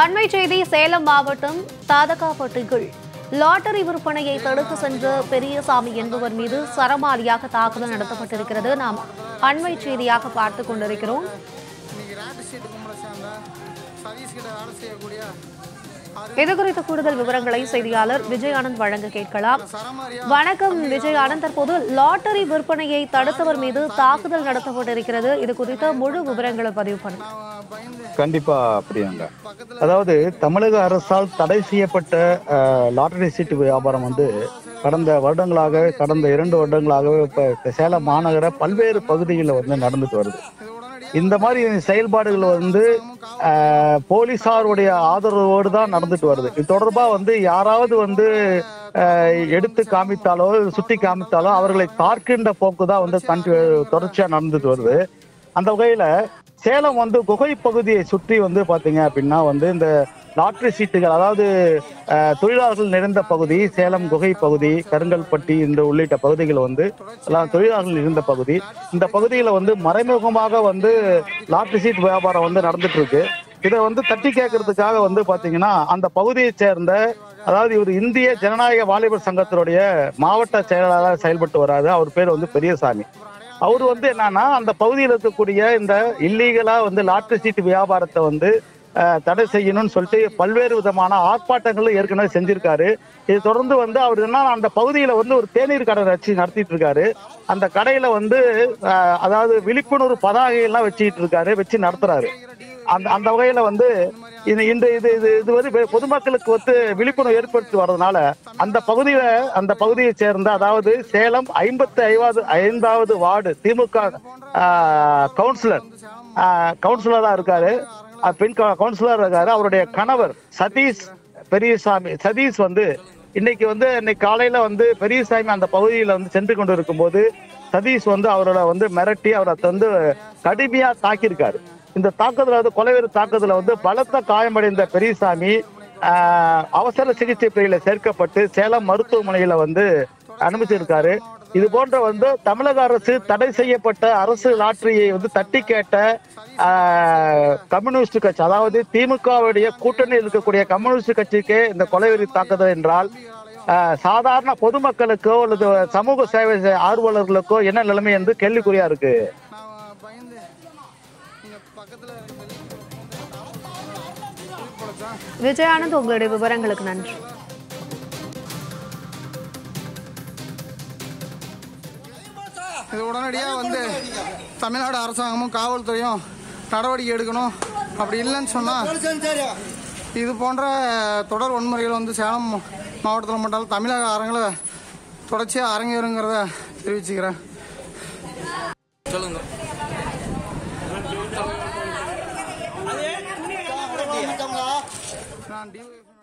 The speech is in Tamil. அண்மை செய்தி சேலம் மாவட்டம் தாதகாப்பட்டில் லாட்டரி விற்பனையை தடுத்து சென்ற பெரியசாமி என்பவர் மீது சரமாரியாக தாக்குதல் நடத்தப்பட்டிருக்கிறது. நாம் அண்மை செய்தியாக பார்த்துக் கொண்டிருக்கிறோம். இது குறித்த கூடுதல் விவரங்களை செய்தியாளர் விஜயானந்த் வழங்க கேட்கலாம். வணக்கம் விஜயானந்த், தற்போது லாட்டரி விற்பனையை தடுத்தவர் மீது தாக்குதல் நடத்தப்பட்டிருக்கிறது, இது குறித்த முழு விவரங்களை பதிவு பண்ணுங்க. கண்டிப்பா பிரியங்கா, அதாவது தமிழக அரசால் தடை செய்யப்பட்ட லாட்டரி சீட்டு வியாபாரம் வந்து கடந்த 2 வருடங்களாகவே இப்போ சேலம் மாநகர பல்வேறு பகுதிகளில் வந்து நடந்துட்டு வருது. இந்த மாதிரி செயல்பாடுகள் வந்து போலீசாருடைய ஆதரவோடு தான் நடந்துட்டு வருது. இது தொடர்பாக வந்து யாராவது வந்து எடுத்து காமித்தாலோ சுட்டி காமித்தாலோ அவர்களை தாக்கின்ற போக்கு தான் வந்து தொடர்ச்சியாக நடந்துட்டு வருது. அந்த வகையில் சேலம் வந்து குகை பகுதியை சுற்றி வந்து பார்த்தீங்க அப்படின்னா வந்து இந்த லாட்டரி சீட்டுகள், அதாவது தொழிலாளர்கள் நிறைந்த பகுதி சேலம் குகை பகுதி, கருங்கல்பட்டி இந்த உள்ளிட்ட பகுதிகள் வந்து எல்லாம் தொழிலாளர்கள் நிறைந்த பகுதி. இந்த பகுதியில் வந்து மறைமுகமாக வந்து லாட்டரி சீட் வியாபாரம் வந்து நடந்துட்டு இருக்கு. இதை வந்து தட்டி கேட்கறதுக்காக வந்து பார்த்தீங்கன்னா அந்த பகுதியை சேர்ந்த, அதாவது இவர் இந்திய ஜனநாயக வாலிபர் சங்கத்தினுடைய மாவட்ட செயலாளராக செயல்பட்டு வராது, அவர் பேர் வந்து பெரியசாமி. அவர் வந்து என்னன்னா அந்த பகுதியில் இருக்கக்கூடிய இந்த இல்லீகலா வந்து லாட்டரி சீட்டு வியாபாரத்தை வந்து தடை செய்யணும்னு சொல்லிட்டு பல்வேறு விதமான ஆர்ப்பாட்டங்களும் ஏற்கனவே செஞ்சிருக்காரு. இது தொடர்ந்து வந்து அவர் என்ன அந்த பகுதியில வந்து ஒரு தேநீர் கடை வச்சு நடத்திட்டு இருக்காரு. அந்த கடையில வந்து அதாவது விழிப்புணர்வு பதாகைகள்லாம் வச்சுக்கிட்டு இருக்காரு, வச்சு நடத்துறாரு. அந்த வகையில வந்து இது வந்து பொதுமக்களுக்கு வந்து விழிப்புணர்வு ஏற்படுத்தி வர்றதுனால அந்த பகுதியை சேர்ந்த, அதாவது சேலம் 55வது வார்டு திமுக கவுன்சிலரா இருக்காரு, பெண் கவுன்சிலர் இருக்காரு. அவருடைய கணவர் சதீஷ் வந்து இன்னைக்கு காலையில வந்து பெரியசாமி அந்த பகுதியில வந்து சென்று கொண்டு இருக்கும்போது சதீஷ் வந்து அவரோட வந்து மிரட்டி அவரை வந்து கடுமையா தாக்கியிருக்காரு. இந்த தாக்குதல் வந்து கொலைவெறி தாக்குதல வந்து பலத்த காயமடைந்த பெரியசாமி அவசர சிகிச்சை பிரிவில் சேர்க்கப்பட்டு சேலம் மருத்துவமனையில வந்து அனுமதிச்சிருக்காரு. இது போன்ற வந்து தமிழக அரசு தடை செய்யப்பட்ட அரசு லாட்டரியை வந்து தட்டி கேட்ட கம்யூனிஸ்ட் கட்சி, அதாவது திமுகவுடைய கூட்டணியில் இருக்கக்கூடிய கம்யூனிஸ்ட் கட்சிக்கே இந்த கொலைவெறி தாக்குதல் என்றால் சாதாரண பொதுமக்களுக்கோ அல்லது சமூக சேவை ஆர்வலர்களுக்கோ என்ன நிலைமை என்று கேள்விக்குறியா இருக்கு. விஜயானந்த், உங்களுடைய விவரங்களுக்கு நன்றி. இது உடனடியாக வந்து தமிழ்நாடு அரசாங்கமும் காவல்துறையும் நடவடிக்கை எடுக்கணும். அப்படி இல்லைன்னு சொன்னால் இது போன்ற தொடர் வன்முறைகள் வந்து சேலம் மாவட்டத்தில் மட்டும் தமிழக அரங்களை தொடர்ச்சியாக அரங்கேறுங்கிறத தெரிவிச்சுக்கிறேன். சொல்லுங்கள். நான்